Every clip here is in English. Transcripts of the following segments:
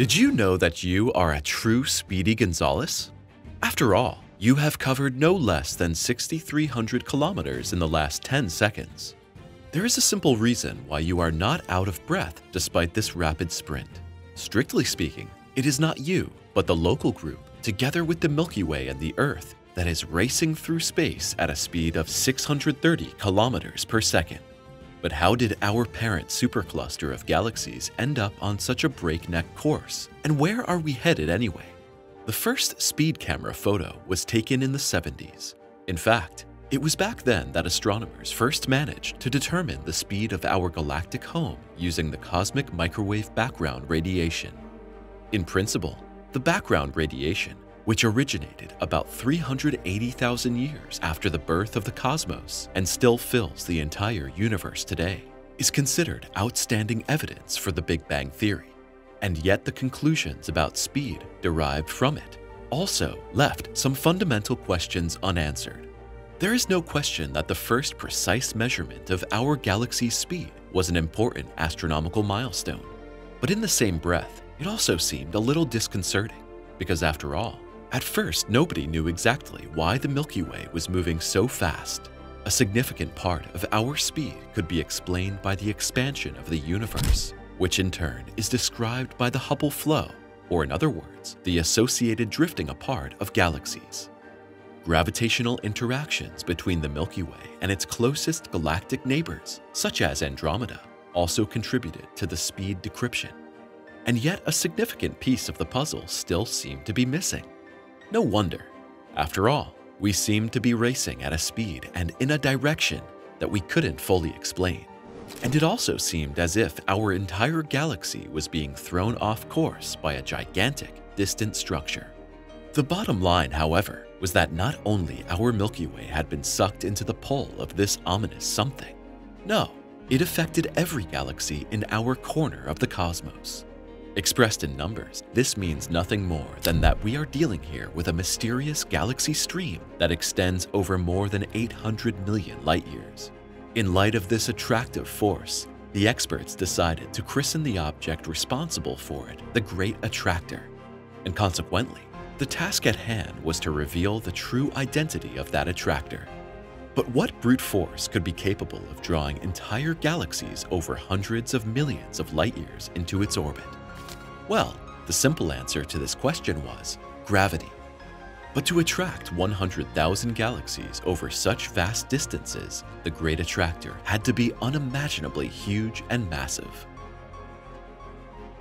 Did you know that you are a true Speedy Gonzalez? After all, you have covered no less than 6,300 kilometers in the last 10 seconds. There is a simple reason why you are not out of breath despite this rapid sprint. Strictly speaking, it is not you, but the Local Group, together with the Milky Way and the Earth, that is racing through space at a speed of 630 kilometers per second. But how did our parent supercluster of galaxies end up on such a breakneck course? And where are we headed anyway? The first speed camera photo was taken in the 70s. In fact, it was back then that astronomers first managed to determine the speed of our galactic home using the cosmic microwave background radiation. In principle, the background radiation, which originated about 380,000 years after the birth of the cosmos and still fills the entire universe today, is considered outstanding evidence for the Big Bang Theory. And yet the conclusions about speed derived from it also left some fundamental questions unanswered. There is no question that the first precise measurement of our galaxy's speed was an important astronomical milestone. But in the same breath, it also seemed a little disconcerting, because after all, at first nobody knew exactly why the Milky Way was moving so fast. A significant part of our speed could be explained by the expansion of the universe, which in turn is described by the Hubble flow, or in other words, the associated drifting apart of galaxies. Gravitational interactions between the Milky Way and its closest galactic neighbors, such as Andromeda, also contributed to the speed decryption. And yet a significant piece of the puzzle still seemed to be missing. No wonder. After all, we seemed to be racing at a speed and in a direction that we couldn't fully explain. And it also seemed as if our entire galaxy was being thrown off course by a gigantic, distant structure. The bottom line, however, was that not only our Milky Way had been sucked into the pull of this ominous something, no, it affected every galaxy in our corner of the cosmos. Expressed in numbers, this means nothing more than that we are dealing here with a mysterious galaxy stream that extends over more than 800 million light years. In light of this attractive force, the experts decided to christen the object responsible for it the Great Attractor, and consequently, the task at hand was to reveal the true identity of that attractor. But what brute force could be capable of drawing entire galaxies over hundreds of millions of light years into its orbit? Well, the simple answer to this question was gravity. But to attract 100,000 galaxies over such vast distances, the Great Attractor had to be unimaginably huge and massive.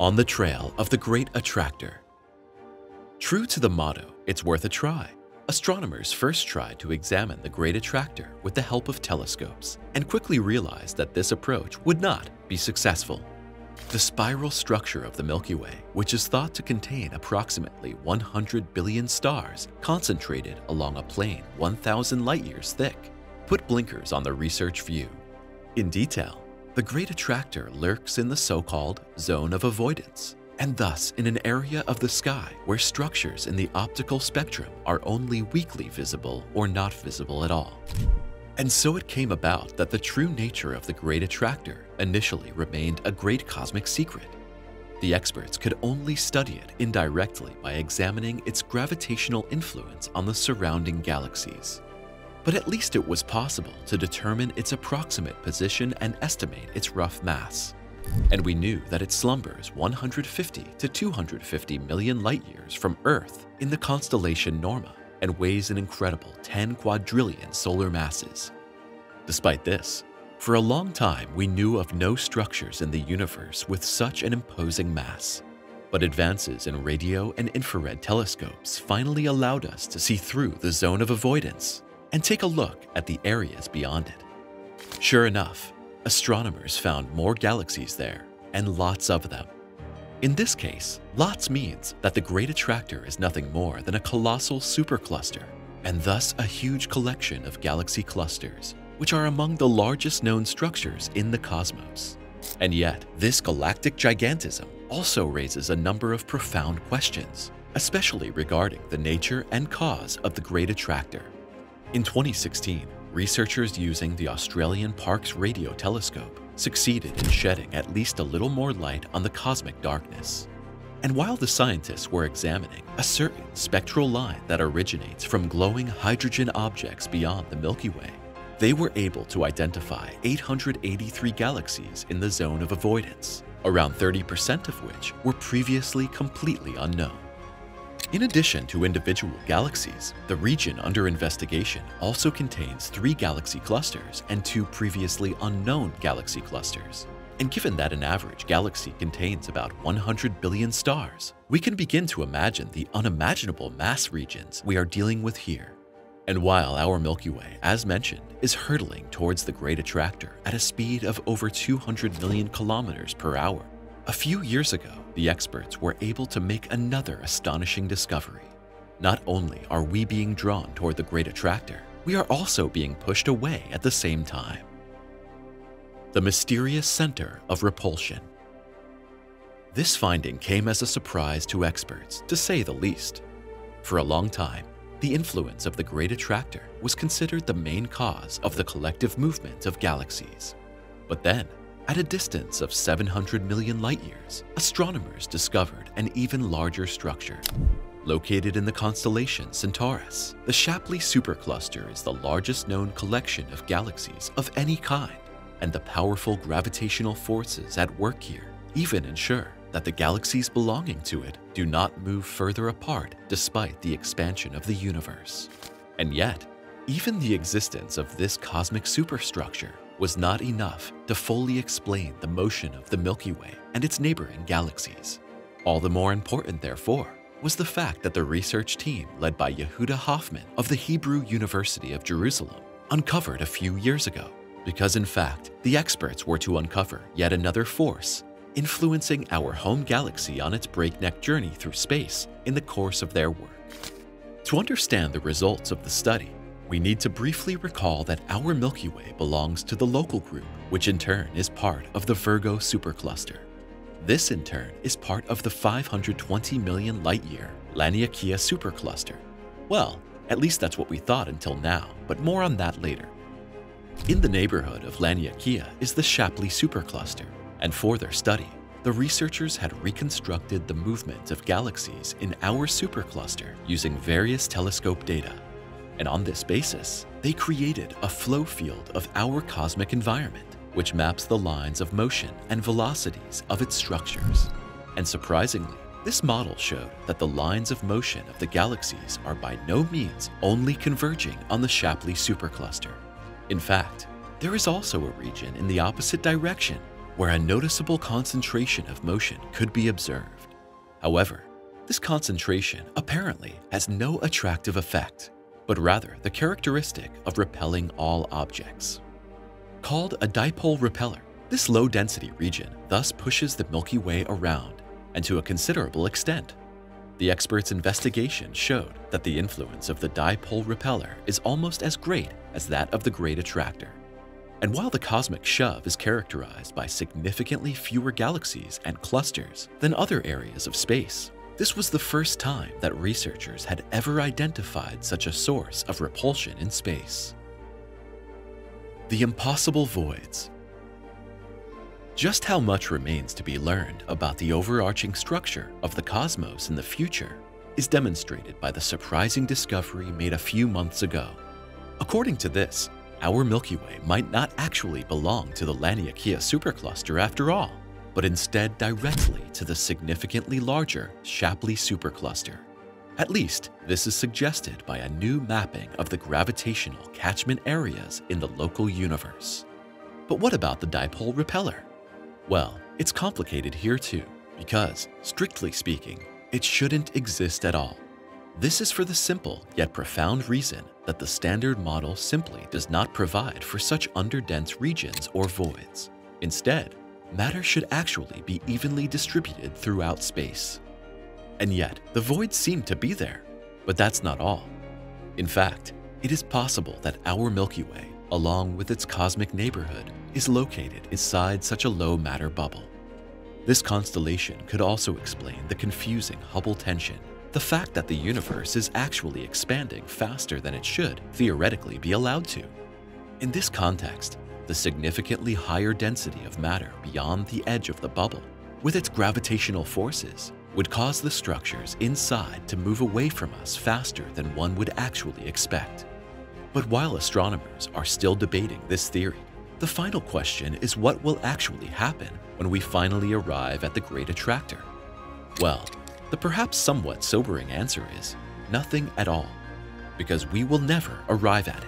On the trail of the Great Attractor. True to the motto, it's worth a try, astronomers first tried to examine the Great Attractor with the help of telescopes and quickly realized that this approach would not be successful. The spiral structure of the Milky Way, which is thought to contain approximately 100 billion stars concentrated along a plane 1,000 light-years thick, put blinkers on the research view. In detail, the Great Attractor lurks in the so-called Zone of Avoidance, and thus in an area of the sky where structures in the optical spectrum are only weakly visible or not visible at all. And so it came about that the true nature of the Great Attractor initially remained a great cosmic secret. The experts could only study it indirectly by examining its gravitational influence on the surrounding galaxies. But at least it was possible to determine its approximate position and estimate its rough mass. And we knew that it slumbers 150 to 250 million light-years from Earth in the constellation Norma, and weighs an incredible 10 quadrillion solar masses. Despite this, for a long time we knew of no structures in the universe with such an imposing mass. But advances in radio and infrared telescopes finally allowed us to see through the Zone of Avoidance and take a look at the areas beyond it. Sure enough, astronomers found more galaxies there, and lots of them. In this case, lots means that the Great Attractor is nothing more than a colossal supercluster, and thus a huge collection of galaxy clusters, which are among the largest known structures in the cosmos. And yet, this galactic gigantism also raises a number of profound questions, especially regarding the nature and cause of the Great Attractor. In 2016, researchers using the Australian Parkes radio telescope succeeded in shedding at least a little more light on the cosmic darkness. And while the scientists were examining a certain spectral line that originates from glowing hydrogen objects beyond the Milky Way, they were able to identify 883 galaxies in the Zone of Avoidance, around 30% of which were previously completely unknown. In addition to individual galaxies, the region under investigation also contains 3 galaxy clusters and 2 previously unknown galaxy clusters. And given that an average galaxy contains about 100 billion stars, we can begin to imagine the unimaginable mass regions we are dealing with here. And while our Milky Way, as mentioned, is hurtling towards the Great Attractor at a speed of over 200 million kilometers per hour, a few years ago, the experts were able to make another astonishing discovery. Not only are we being drawn toward the Great Attractor, we are also being pushed away at the same time. The mysterious center of repulsion. This finding came as a surprise to experts, to say the least. For a long time, the influence of the Great Attractor was considered the main cause of the collective movement of galaxies. But then, at a distance of 700 million light-years, astronomers discovered an even larger structure. Located in the constellation Centaurus, the Shapley supercluster is the largest known collection of galaxies of any kind. And the powerful gravitational forces at work here even ensure that the galaxies belonging to it do not move further apart despite the expansion of the universe. And yet, even the existence of this cosmic superstructure was not enough to fully explain the motion of the Milky Way and its neighboring galaxies. All the more important, therefore, was the fact that the research team led by Yehuda Hoffman of the Hebrew University of Jerusalem uncovered a few years ago. Because in fact, the experts were to uncover yet another force influencing our home galaxy on its breakneck journey through space in the course of their work. To understand the results of the study, we need to briefly recall that our Milky Way belongs to the Local Group, which in turn is part of the Virgo supercluster. This in turn is part of the 520 million light-year Laniakea supercluster. Well, at least that's what we thought until now, but more on that later. In the neighborhood of Laniakea is the Shapley supercluster, and for their study, the researchers had reconstructed the movement of galaxies in our supercluster using various telescope data. And on this basis, they created a flow field of our cosmic environment, which maps the lines of motion and velocities of its structures. And surprisingly, this model showed that the lines of motion of the galaxies are by no means only converging on the Shapley supercluster. In fact, there is also a region in the opposite direction where a noticeable concentration of motion could be observed. However, this concentration apparently has no attractive effect, but rather the characteristic of repelling all objects. Called a dipole repeller, this low-density region thus pushes the Milky Way around, and to a considerable extent. The experts' investigation showed that the influence of the dipole repeller is almost as great as that of the Great Attractor. And while the cosmic shove is characterized by significantly fewer galaxies and clusters than other areas of space, this was the first time that researchers had ever identified such a source of repulsion in space. The impossible voids. Just how much remains to be learned about the overarching structure of the cosmos in the future is demonstrated by the surprising discovery made a few months ago. According to this, our Milky Way might not actually belong to the Laniakea supercluster after all, but instead directly to the significantly larger Shapley supercluster. At least, this is suggested by a new mapping of the gravitational catchment areas in the local universe. But what about the dipole repeller? Well, it's complicated here too, because, strictly speaking, it shouldn't exist at all. This is for the simple yet profound reason that the standard model simply does not provide for such underdense regions or voids. Instead, matter should actually be evenly distributed throughout space. And yet, the voids seem to be there. But that's not all. In fact, it is possible that our Milky Way, along with its cosmic neighborhood, is located inside such a low matter bubble. This constellation could also explain the confusing Hubble tension. The fact that the universe is actually expanding faster than it should theoretically be allowed to. In this context, the significantly higher density of matter beyond the edge of the bubble, with its gravitational forces, would cause the structures inside to move away from us faster than one would actually expect. But while astronomers are still debating this theory, the final question is what will actually happen when we finally arrive at the Great Attractor? Well, the perhaps somewhat sobering answer is nothing at all, because we will never arrive at it.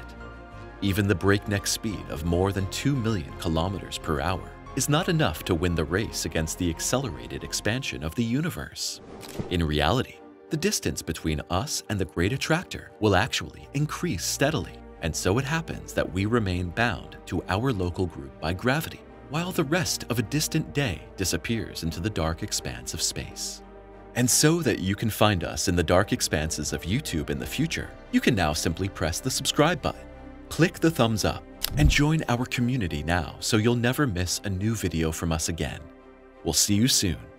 Even the breakneck speed of more than 2 million kilometers per hour is not enough to win the race against the accelerated expansion of the universe. In reality, the distance between us and the Great Attractor will actually increase steadily, and so it happens that we remain bound to our local group by gravity, while the rest of a distant day disappears into the dark expanse of space. And so that you can find us in the dark expanses of YouTube in the future, you can now simply press the subscribe button, click the thumbs up, and join our community now so you'll never miss a new video from us again. We'll see you soon.